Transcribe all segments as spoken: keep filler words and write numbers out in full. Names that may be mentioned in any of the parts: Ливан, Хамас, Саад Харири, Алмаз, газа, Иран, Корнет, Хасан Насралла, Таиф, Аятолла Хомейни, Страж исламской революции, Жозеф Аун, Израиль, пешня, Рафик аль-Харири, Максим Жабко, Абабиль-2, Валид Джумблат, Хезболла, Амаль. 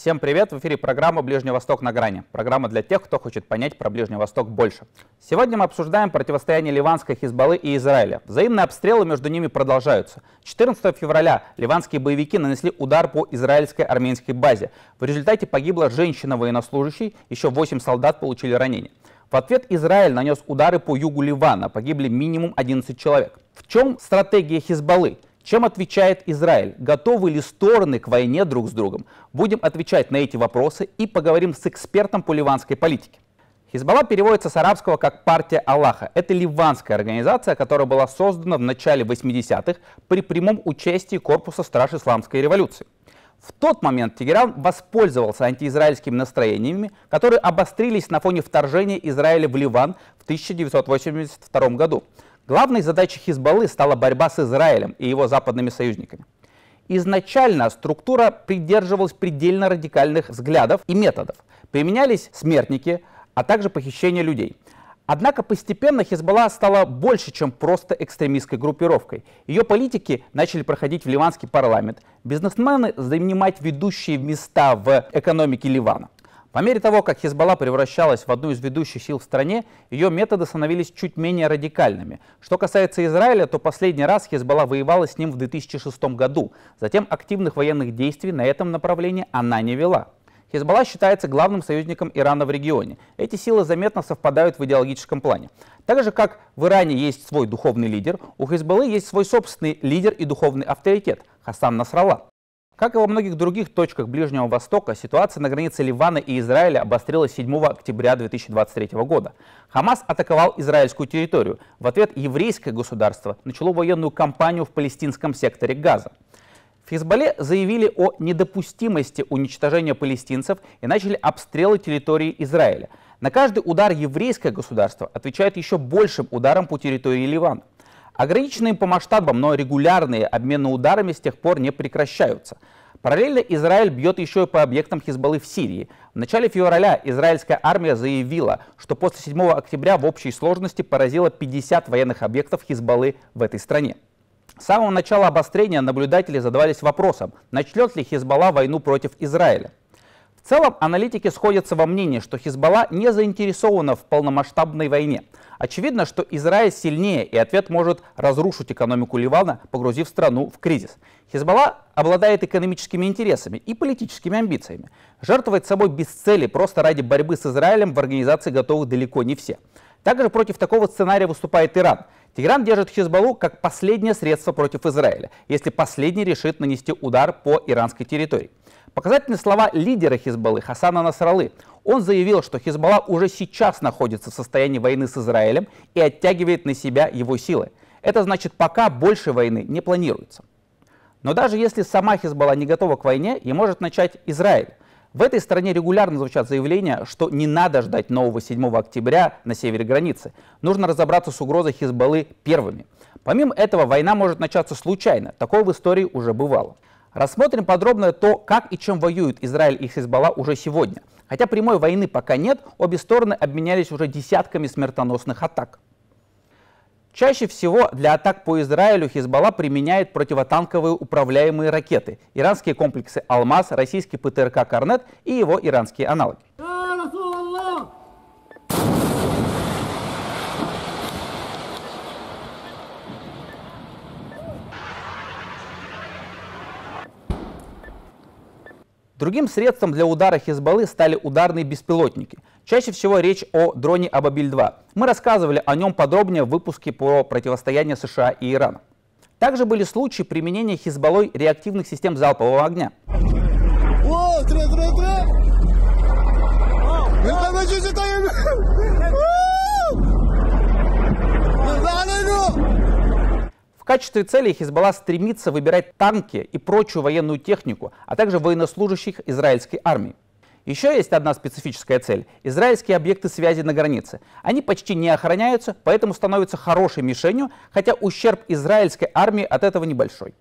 Всем привет! В эфире программа «Ближний Восток на грани». Программа для тех, кто хочет понять про Ближний Восток больше. Сегодня мы обсуждаем противостояние ливанской Хезболлы и Израиля. Взаимные обстрелы между ними продолжаются. четырнадцатого февраля ливанские боевики нанесли удар по израильской армянской базе. В результате погибла женщина-военнослужащий, еще восемь солдат получили ранения. В ответ Израиль нанес удары по югу Ливана, погибли минимум одиннадцать человек. В чем стратегия Хезболлы? Чем отвечает Израиль? Готовы ли стороны к войне друг с другом? Будем отвечать на эти вопросы и поговорим с экспертом по ливанской политике. Хезболла переводится с арабского как «партия Аллаха». Это ливанская организация, которая была создана в начале восьмидесятых при прямом участии корпуса «Страж исламской революции». В тот момент Тегеран воспользовался антиизраильскими настроениями, которые обострились на фоне вторжения Израиля в Ливан в тысяча девятьсот восемьдесят втором году. Главной задачей Хезболлы стала борьба с Израилем и его западными союзниками. Изначально структура придерживалась предельно радикальных взглядов и методов. Применялись смертники, а также похищение людей. Однако постепенно Хезболла стала больше, чем просто экстремистской группировкой. Ее политики начали проходить в ливанский парламент, бизнесмены занимать ведущие места в экономике Ливана. По мере того, как Хезболла превращалась в одну из ведущих сил в стране, ее методы становились чуть менее радикальными. Что касается Израиля, то последний раз Хезболла воевала с ним в две тысячи шестом году. Затем активных военных действий на этом направлении она не вела. Хезболла считается главным союзником Ирана в регионе. Эти силы заметно совпадают в идеологическом плане. Так же, как в Иране есть свой духовный лидер, у Хезболлы есть свой собственный лидер и духовный авторитет – Хасан Насралла. Как и во многих других точках Ближнего Востока, ситуация на границе Ливана и Израиля обострилась седьмого октября две тысячи двадцать третьего года. Хамас атаковал израильскую территорию. В ответ еврейское государство начало военную кампанию в палестинском секторе Газа. В Хезболле заявили о недопустимости уничтожения палестинцев и начали обстрелы территории Израиля. На каждый удар еврейское государство отвечает еще большим ударом по территории Ливана. Ограниченные по масштабам, но регулярные обмены ударами с тех пор не прекращаются. Параллельно Израиль бьет еще и по объектам Хезболлы в Сирии. В начале февраля израильская армия заявила, что после седьмого октября в общей сложности поразила пятьдесят военных объектов Хезболлы в этой стране. С самого начала обострения наблюдатели задавались вопросом, начнет ли Хезболла войну против Израиля. В целом, аналитики сходятся во мнении, что Хезболла не заинтересована в полномасштабной войне. Очевидно, что Израиль сильнее, и ответ может разрушить экономику Ливана, погрузив страну в кризис. Хезболла обладает экономическими интересами и политическими амбициями. Жертвовать собой без цели просто ради борьбы с Израилем в организации готовы далеко не все. Также против такого сценария выступает Иран. Тегеран держит Хезболлу как последнее средство против Израиля, если последний решит нанести удар по иранской территории. Показательны слова лидера Хезболлы Хасана Насраллы. Он заявил, что Хезболла уже сейчас находится в состоянии войны с Израилем и оттягивает на себя его силы. Это значит, пока больше войны не планируется. Но даже если сама Хезболла не готова к войне, и может начать Израиль. В этой стране регулярно звучат заявления, что не надо ждать нового седьмого октября на севере границы. Нужно разобраться с угрозой Хезболлы первыми. Помимо этого, война может начаться случайно. Такое в истории уже бывало. Рассмотрим подробно то, как и чем воюют Израиль и Хезболла уже сегодня. Хотя прямой войны пока нет, обе стороны обменялись уже десятками смертоносных атак. Чаще всего для атак по Израилю Хезболла применяет противотанковые управляемые ракеты, иранские комплексы «Алмаз», российский ПТРК «Корнет» и его иранские аналоги. Другим средством для удара Хезболлы стали ударные беспилотники. Чаще всего речь о дроне Абабиль два. Мы рассказывали о нем подробнее в выпуске про противостояние США и Ирана. Также были случаи применения Хезболлой реактивных систем залпового огня. В качестве целей Хезболла стремится выбирать танки и прочую военную технику, а также военнослужащих израильской армии. Еще есть одна специфическая цель – израильские объекты связи на границе. Они почти не охраняются, поэтому становятся хорошей мишенью, хотя ущерб израильской армии от этого небольшой.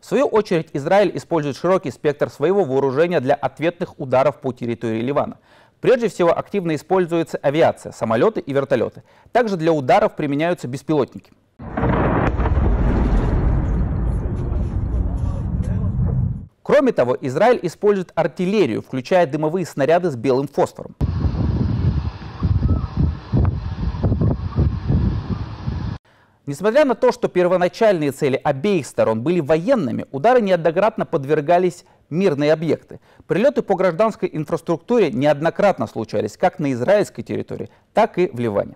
В свою очередь, Израиль использует широкий спектр своего вооружения для ответных ударов по территории Ливана. Прежде всего, активно используется авиация, самолеты и вертолеты. Также для ударов применяются беспилотники. Кроме того, Израиль использует артиллерию, включая дымовые снаряды с белым фосфором. Несмотря на то, что первоначальные цели обеих сторон были военными, удары неоднократно подвергались мирные объекты. Прилеты по гражданской инфраструктуре неоднократно случались как на израильской территории, так и в Ливане.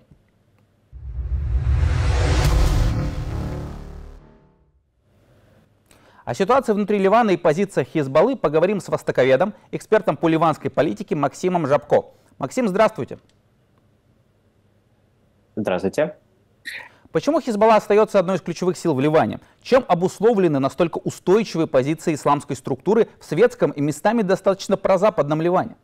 О ситуации внутри Ливана и позициях Хезболлы поговорим с востоковедом, экспертом по ливанской политике Максимом Жабко. Максим, здравствуйте. Здравствуйте. Почему Хезболла остается одной из ключевых сил в Ливане? Чем обусловлены настолько устойчивые позиции исламской структуры в светском и местами достаточно прозападном Ливане?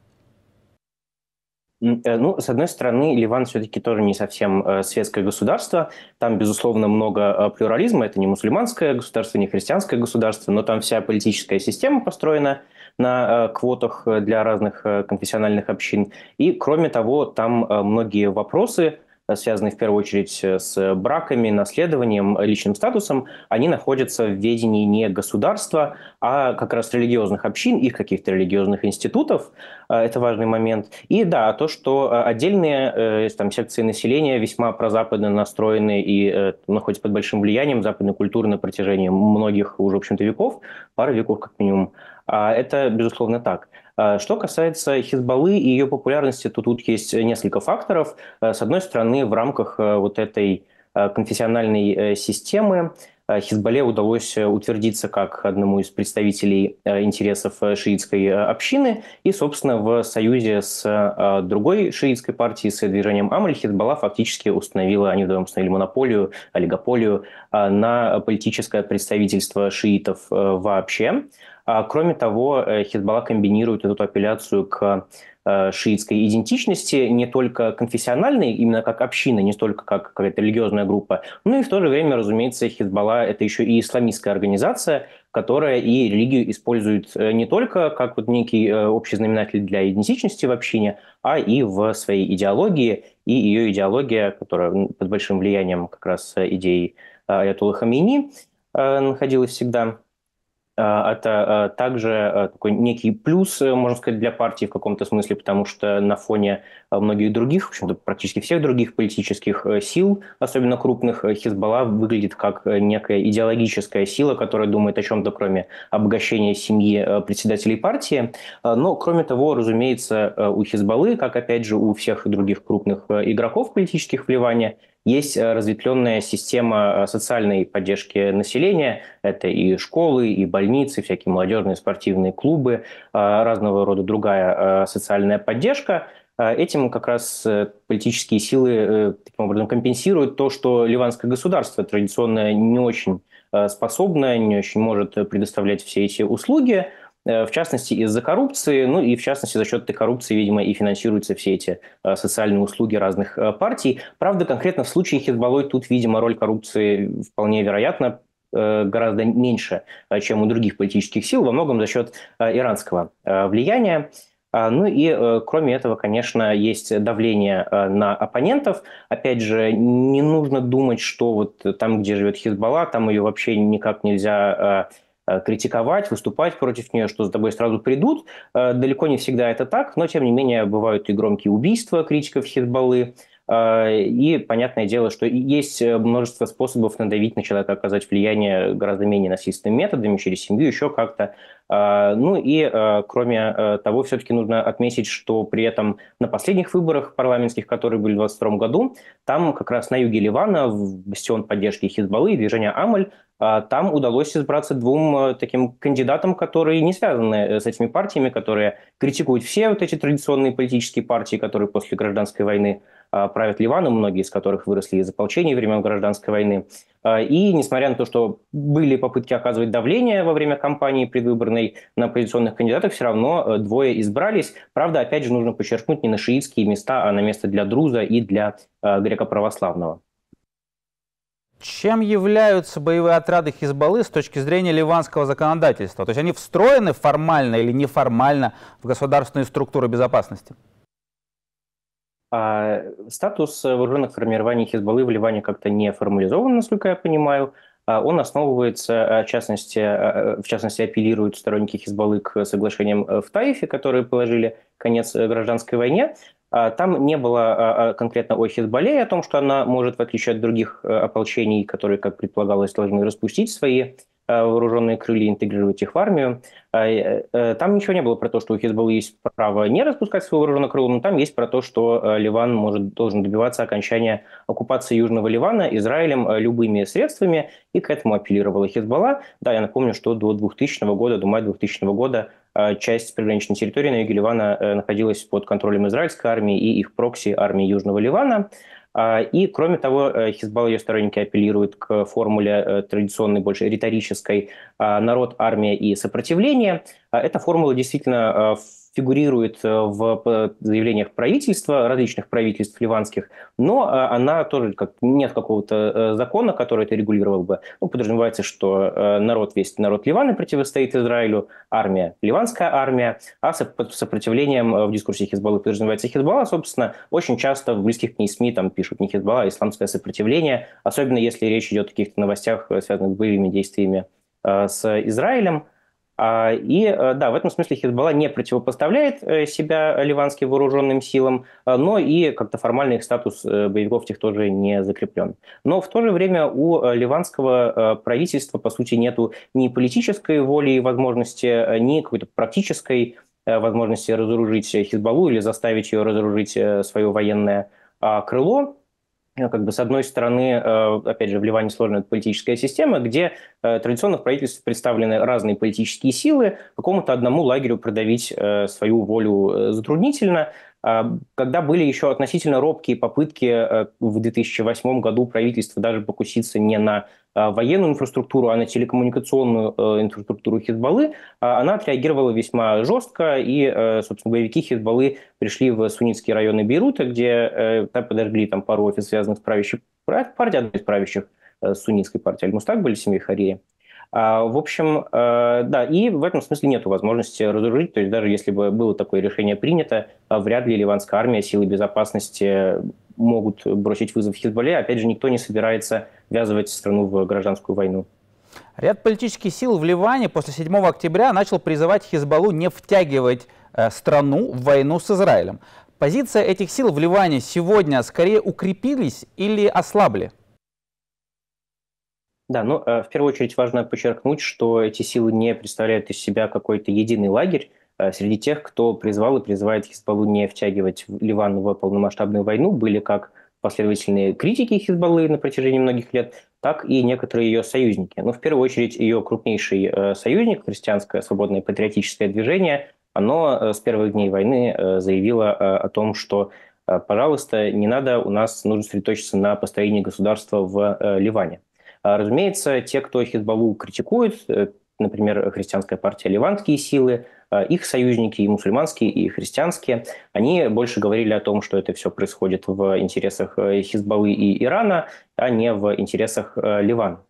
Ну, с одной стороны, Ливан все-таки тоже не совсем светское государство. Там, безусловно, много плюрализма. Это не мусульманское государство, не христианское государство, но там вся политическая система построена на квотах для разных конфессиональных общин. И, кроме того, там многие вопросы, связанные в первую очередь с браками, наследованием, личным статусом, они находятся в ведении не государства, а как раз религиозных общин, их каких-то религиозных институтов. Это важный момент. И да, то, что отдельные там, секции населения весьма прозападно настроены и находятся под большим влиянием западной культуры на протяжении многих уже, в общем-то, веков, пары веков как минимум. Это, безусловно, так. Что касается Хезболлы и ее популярности, то тут есть несколько факторов. С одной стороны, в рамках вот этой конфессиональной системы Хезболле удалось утвердиться как одному из представителей интересов шиитской общины. И, собственно, в союзе с другой шиитской партией, с движением Амаль, Хезболла фактически установила, они вдвоем установили монополию, олигополию на политическое представительство шиитов вообще. Кроме того, Хезболла комбинирует эту апелляцию к шиитской идентичности, не только конфессиональной, именно как община, не столько как какая-то религиозная группа, но и в то же время, разумеется, Хезболла – это еще и исламистская организация, которая и религию использует не только как вот некий общий знаменатель для идентичности в общине, а и в своей идеологии, и ее идеология, которая под большим влиянием как раз идей Аятоллы Хомейни находилась всегда. Это также такой некий плюс, можно сказать, для партии в каком-то смысле, потому что на фоне многих других, в общем-то, практически всех других политических сил, особенно крупных, Хезболла выглядит как некая идеологическая сила, которая думает о чем-то, кроме обогащения семьи председателей партии. Но, кроме того, разумеется, у Хезболлы, как, опять же, у всех других крупных игроков политических в Ливане, есть разветвленная система социальной поддержки населения. Это и школы, и больницы, всякие молодежные спортивные клубы, разного рода другая социальная поддержка. Этим как раз политические силы таким образом компенсируют то, что ливанское государство традиционно не очень способно, не очень может предоставлять все эти услуги. В частности, из-за коррупции, ну и в частности, за счет этой коррупции, видимо, и финансируются все эти социальные услуги разных партий. Правда, конкретно в случае Хезболлы тут, видимо, роль коррупции вполне вероятно гораздо меньше, чем у других политических сил, во многом за счет иранского влияния. Ну и кроме этого, конечно, есть давление на оппонентов. Опять же, не нужно думать, что вот там, где живет Хезболла, там ее вообще никак нельзя критиковать, выступать против нее, что за тобой сразу придут. Далеко не всегда это так, но, тем не менее, бывают и громкие убийства критиков Хезболлы. И понятное дело, что есть множество способов надавить на человека, оказать влияние гораздо менее насильственными методами, через семью, еще как-то. Ну и, кроме того, все-таки нужно отметить, что при этом на последних выборах парламентских, которые были в две тысячи двадцать втором году, там как раз на юге Ливана, в бастион поддержки Хезболлы и движения Амаль, там удалось избраться двум таким кандидатам, которые не связаны с этими партиями, которые критикуют все вот эти традиционные политические партии, которые после гражданской войны правят Ливаном, многие из которых выросли из ополчений времен гражданской войны. И несмотря на то, что были попытки оказывать давление во время кампании предвыборной на оппозиционных кандидатов, все равно двое избрались. Правда, опять же, нужно подчеркнуть, не на шиитские места, а на место для друза и для греко-православного. Чем являются боевые отряды Хезболлы с точки зрения ливанского законодательства? То есть они встроены формально или неформально в государственные структуры безопасности? А статус вооруженных формирований Хезболлы в Ливане как-то не формализован, насколько я понимаю. Он основывается, в частности, в частности апеллируют сторонники Хезболлы к соглашениям в Таифе, которые положили конец гражданской войне. Там не было конкретно о Хезболле и о том, что она может, в отличие от других ополчений, которые, как предполагалось, должны распустить свои вооруженные крылья, интегрировать их в армию. Там ничего не было про то, что у Хезболлы есть право не распускать свое вооруженное крыло, но там есть про то, что Ливан может, должен добиваться окончания оккупации Южного Ливана Израилем любыми средствами, и к этому апеллировала Хезболла. Да, я напомню, что до двухтысячного года, до мая двухтысячного года часть приграничной территории на юге Ливана находилась под контролем израильской армии и их прокси армии Южного Ливана. И, кроме того, Хезболла и ее сторонники апеллируют к формуле традиционной, больше риторической «народ, армия и сопротивление». Эта формула действительно фигурирует в заявлениях правительства, различных правительств ливанских, но она тоже как, нет какого-то закона, который это регулировал бы. Ну, подразумевается, что народ, весь народ Ливана противостоит Израилю, армия, ливанская армия, а сопротивлением в дискурсе Хезболлы подразумевается Хезболла. Собственно, очень часто в близких к ней СМИ там пишут не Хезболла, а исламское сопротивление, особенно если речь идет о каких-то новостях, связанных с боевыми действиями с Израилем. И да, в этом смысле Хезболла не противопоставляет себя ливанским вооруженным силам, но и как-то формально их статус боевиков тех тоже не закреплен. Но в то же время у ливанского правительства, по сути, нету ни политической воли и возможности, ни какой-то практической возможности разоружить Хезболлу или заставить ее разоружить свое военное крыло. Как бы с одной стороны, опять же, в Ливане сложная политическая система, где традиционно в правительстве представлены разные политические силы, какому-то одному лагерю продавить свою волю затруднительно. Когда были еще относительно робкие попытки в две тысячи восьмом году правительства даже покуситься не на военную инфраструктуру, а на телекоммуникационную инфраструктуру Хезболлы, она отреагировала весьма жестко, и, собственно, боевики Хезболлы пришли в суннитские районы Бейрута, где там подожгли там, пару офис, связанных с правящей партией, одной из правящих суннитской партии Аль-Мустак были семьи Харири. В общем, да, и в этом смысле нет возможности разоружить, то есть даже если бы было такое решение принято, вряд ли ливанская армия, силы безопасности могут бросить вызов Хезболле, опять же, никто не собирается ввязывать страну в гражданскую войну. Ряд политических сил в Ливане после седьмого октября начал призывать Хезболлу не втягивать страну в войну с Израилем. Позиция этих сил в Ливане сегодня скорее укрепились или ослабли? Да, ну, в первую очередь важно подчеркнуть, что эти силы не представляют из себя какой-то единый лагерь. Среди тех, кто призвал и призывает Хезболлу не втягивать Ливан в полномасштабную войну, были как последовательные критики Хезболлы на протяжении многих лет, так и некоторые ее союзники. Но в первую очередь ее крупнейший союзник, христианское свободное патриотическое движение, оно с первых дней войны заявило о том, что, пожалуйста, не надо, у нас нужно сосредоточиться на построении государства в Ливане. Разумеется, те, кто Хезболлу критикует, например, христианская партия «Ливанские силы», их союзники, и мусульманские, и христианские, они больше говорили о том, что это все происходит в интересах Хезболлы и Ирана, а не в интересах Ливана.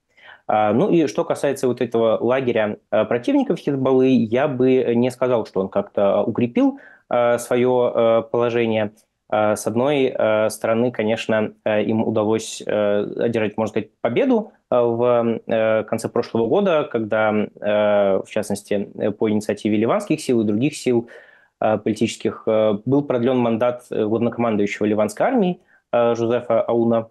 Ну и что касается вот этого лагеря противников Хезболлы, я бы не сказал, что он как-то укрепил свое положение. С одной стороны, конечно, им удалось одержать, можно сказать, победу в конце прошлого года, когда, в частности, по инициативе ливанских сил и других сил политических был продлен мандат главнокомандующего ливанской армии Жозефа Ауна.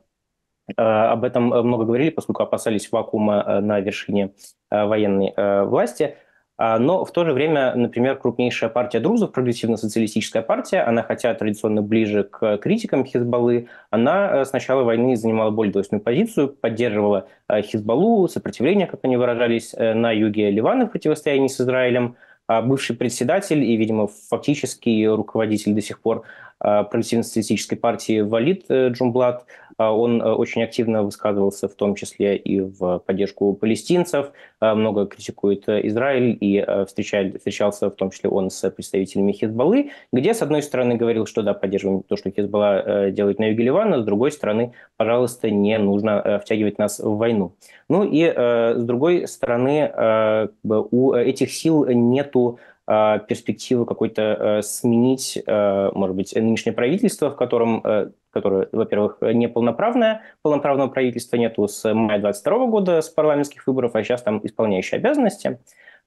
Об этом много говорили, поскольку опасались вакуума на вершине военной власти. Но в то же время, например, крупнейшая партия друзов, прогрессивно-социалистическая партия, она хотя традиционно ближе к критикам Хезболлы, она с начала войны занимала более двойственную позицию, поддерживала Хезболлу, сопротивление, как они выражались, на юге Ливана в противостоянии с Израилем. Бывший председатель и, видимо, фактически руководитель до сих пор прогрессивно-социалистической партии Валид Джумблат, он очень активно высказывался в том числе и в поддержку палестинцев, много критикует Израиль и встречался в том числе он с представителями Хезболлы, где с одной стороны говорил, что да, поддерживаем то, что Хезболла делает на юге Ливана, с другой стороны, пожалуйста, не нужно втягивать нас в войну. Ну и с другой стороны, у этих сил нету перспективы какой-то сменить, может быть, нынешнее правительство, в котором, которое, во-первых, неполноправное, полноправного правительства нету с мая двадцать второго года, с парламентских выборов, а сейчас там исполняющие обязанности.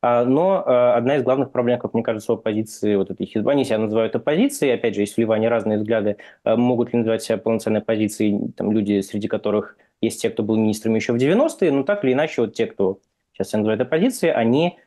Но одна из главных проблем, как мне кажется, у оппозиции, вот этой Хизбы, они себя называют оппозицией, опять же, есть в Ливане разные взгляды, могут ли называть себя полноценной оппозицией там люди, среди которых есть те, кто был министрами еще в девяностые, но так или иначе, вот те, кто сейчас себя называют оппозицией, они...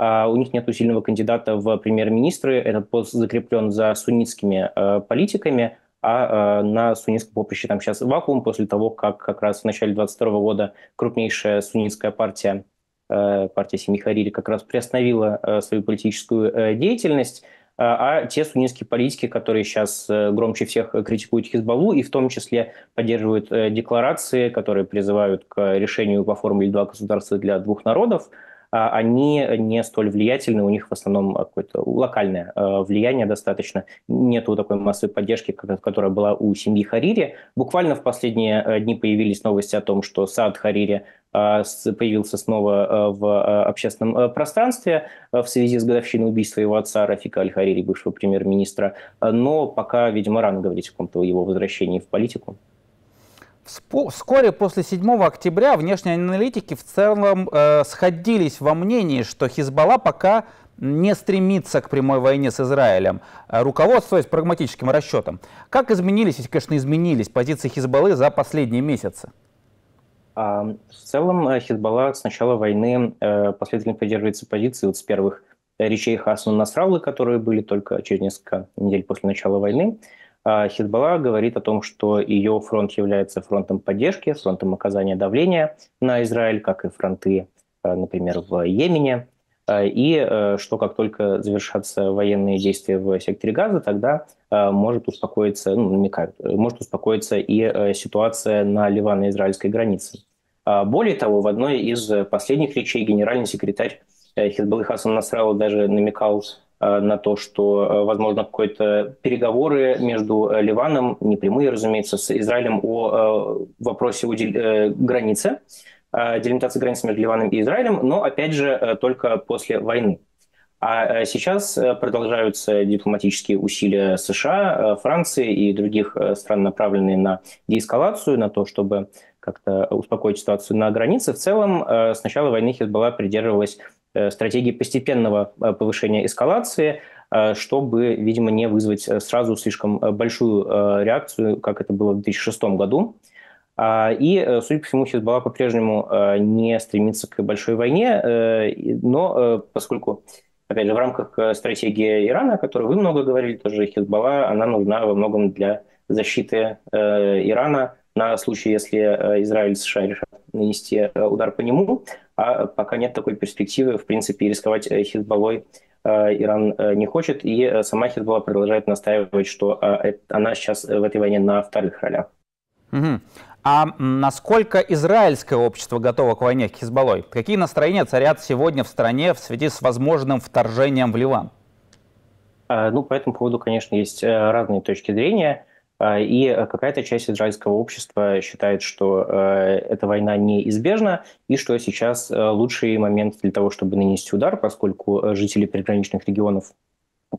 Uh, у них нет сильного кандидата в премьер-министры, этот пост закреплен за суннитскими uh, политиками, а uh, на суннитском поприще там сейчас вакуум после того, как как раз в начале двадцать второго года крупнейшая суннитская партия, uh, партия семьи Харири, как раз приостановила uh, свою политическую uh, деятельность, uh, а те суннитские политики, которые сейчас uh, громче всех критикуют Хизбаллу и в том числе поддерживают uh, декларации, которые призывают к решению по формуле «два государства для двух народов», они не столь влиятельны, у них в основном какое-то локальное влияние достаточно. Нету такой массовой поддержки, которая была у семьи Харири. Буквально в последние дни появились новости о том, что Саад Харири появился снова в общественном пространстве в связи с годовщиной убийства его отца Рафика аль-Харири, бывшего премьер-министра. Но пока, видимо, рано говорить о каком-то его возвращении в политику. Вскоре после седьмого октября внешние аналитики в целом э, сходились во мнении, что Хизбалла пока не стремится к прямой войне с Израилем, руководствуясь прагматическим расчетом. Как изменились, если, конечно, изменились позиции Хизбаллы за последние месяцы? В целом Хизбалла с начала войны э, последовательно придерживается позиции вот с первых речей Хасана Насраллы, которые были только через несколько недель после начала войны. Хизбалла говорит о том, что ее фронт является фронтом поддержки, фронтом оказания давления на Израиль, как и фронты, например, в Йемене. И что как только завершатся военные действия в секторе Газа, тогда может успокоиться, ну, намекают, может успокоиться и ситуация на ливано-израильской границе. Более того, в одной из последних речей генеральный секретарь Хизбаллы Хасан Насралла даже намекал на то, что, возможно, какие-то переговоры между Ливаном, непрямые, разумеется, с Израилем о вопросе границы, делимитации границы между Ливаном и Израилем, но, опять же, только после войны. А сейчас продолжаются дипломатические усилия США, Франции и других стран, направленные на деэскалацию, на то, чтобы как-то успокоить ситуацию на границе. В целом, с начала войны Хизбалла придерживалась стратегии постепенного повышения эскалации, чтобы, видимо, не вызвать сразу слишком большую реакцию, как это было в две тысячи шестом году. И, судя по всему, Хизбалла по-прежнему не стремится к большой войне, но поскольку, опять же, в рамках стратегии Ирана, о которой вы много говорили, тоже Хизбалла, она нужна во многом для защиты Ирана на случай, если Израиль и США решат нанести удар по нему. А пока нет такой перспективы, в принципе, рисковать Хизбаллой Иран не хочет. И сама Хизбалла продолжает настаивать, что она сейчас в этой войне на вторых ролях. Угу. А насколько израильское общество готово к войне с Хизбаллой? Какие настроения царят сегодня в стране в связи с возможным вторжением в Ливан? Ну, по этому поводу, конечно, есть разные точки зрения. И какая-то часть израильского общества считает, что эта война неизбежна, и что сейчас лучший момент для того, чтобы нанести удар, поскольку жители приграничных регионов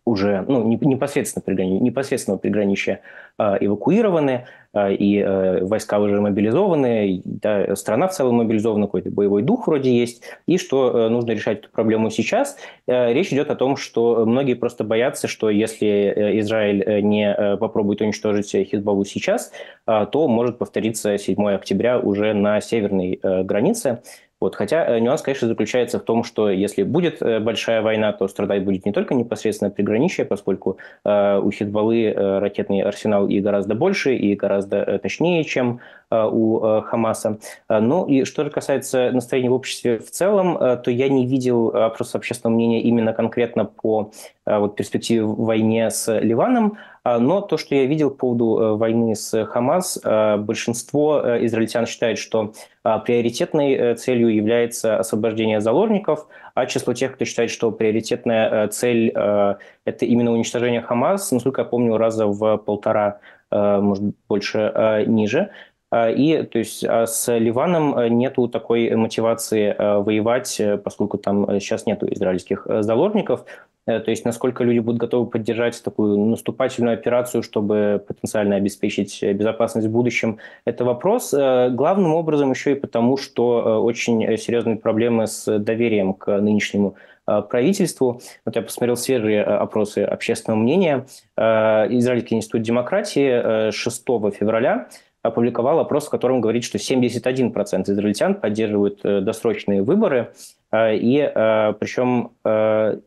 уже, ну, непосредственно непосредственного приграничья эвакуированы, и войска уже мобилизованы, да, страна в целом мобилизована, какой-то боевой дух вроде есть, и что нужно решать эту проблему сейчас. Речь идет о том, что многие просто боятся, что если Израиль не попробует уничтожить Хизбаллу сейчас, то может повториться седьмое октября уже на северной границе. Вот. Хотя нюанс, конечно, заключается в том, что если будет большая война, то страдать будет не только непосредственно приграничье, поскольку э, у Хизбаллы э, ракетный арсенал и гораздо больше, и гораздо точнее, чем э, у э, Хамаса. Ну и что же касается настроения в обществе в целом, э, то я не видел опроса общественного мнения именно конкретно по э, вот, перспективе в войне с Ливаном. Но то, что я видел по поводу войны с Хамас, большинство израильтян считает, что приоритетной целью является освобождение заложников, а число тех, кто считает, что приоритетная цель – это именно уничтожение Хамас, насколько я помню, раза в полтора, может, больше, ниже. И то есть с Ливаном нету такой мотивации воевать, поскольку там сейчас нету израильских заложников. То есть насколько люди будут готовы поддержать такую наступательную операцию, чтобы потенциально обеспечить безопасность в будущем, это вопрос. Главным образом еще и потому, что очень серьезные проблемы с доверием к нынешнему правительству. Вот я посмотрел свежие опросы общественного мнения. Израильский институт демократии шестого февраля опубликовал опрос, в котором говорит, что семьдесят один процент израильтян поддерживают досрочные выборы, и причем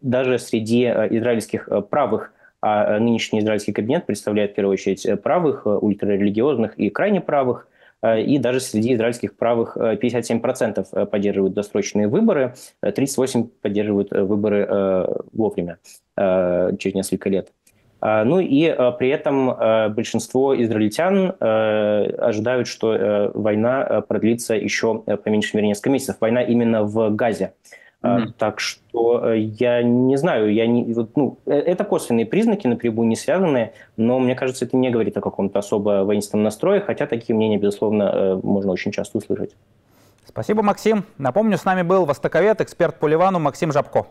даже среди израильских правых, а нынешний израильский кабинет представляет в первую очередь правых, ультрарелигиозных и крайне правых, и даже среди израильских правых пятьдесят семь процентов поддерживают досрочные выборы, тридцать восемь процентов поддерживают выборы вовремя, через несколько лет. Ну и при этом большинство израильтян ожидают, что война продлится еще по меньшей мере несколько месяцев. Война именно в Газе. Mm-hmm. Так что я не знаю, я не, ну, это косвенные признаки, напрямую не связанные, но мне кажется, это не говорит о каком-то особо воинственном настрое, хотя такие мнения, безусловно, можно очень часто услышать. Спасибо, Максим. Напомню, с нами был востоковед, эксперт по Ливану Максим Жабко.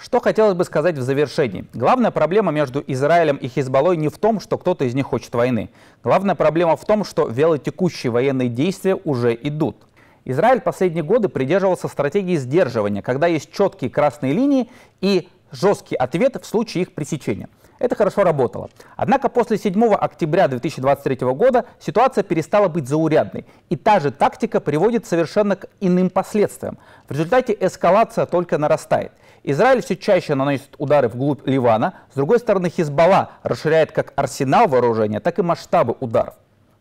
Что хотелось бы сказать в завершении. Главная проблема между Израилем и Хезболлой не в том, что кто-то из них хочет войны. Главная проблема в том, что вялотекущие военные действия уже идут. Израиль последние годы придерживался стратегии сдерживания, когда есть четкие красные линии и жесткий ответ в случае их пресечения. Это хорошо работало. Однако после седьмого октября две тысячи двадцать третьего года ситуация перестала быть заурядной. И та же тактика приводит совершенно к иным последствиям. В результате эскалация только нарастает. Израиль все чаще наносит удары вглубь Ливана. С другой стороны, Хезболла расширяет как арсенал вооружения, так и масштабы ударов.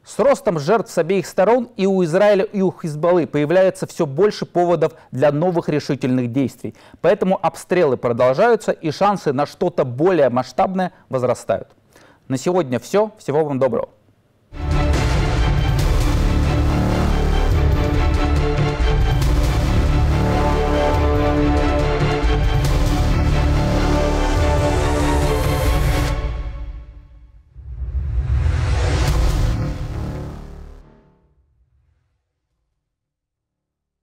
С ростом жертв с обеих сторон и у Израиля, и у Хезболлы появляется все больше поводов для новых решительных действий. Поэтому обстрелы продолжаются и шансы на что-то более масштабное возрастают. На сегодня все. Всего вам доброго.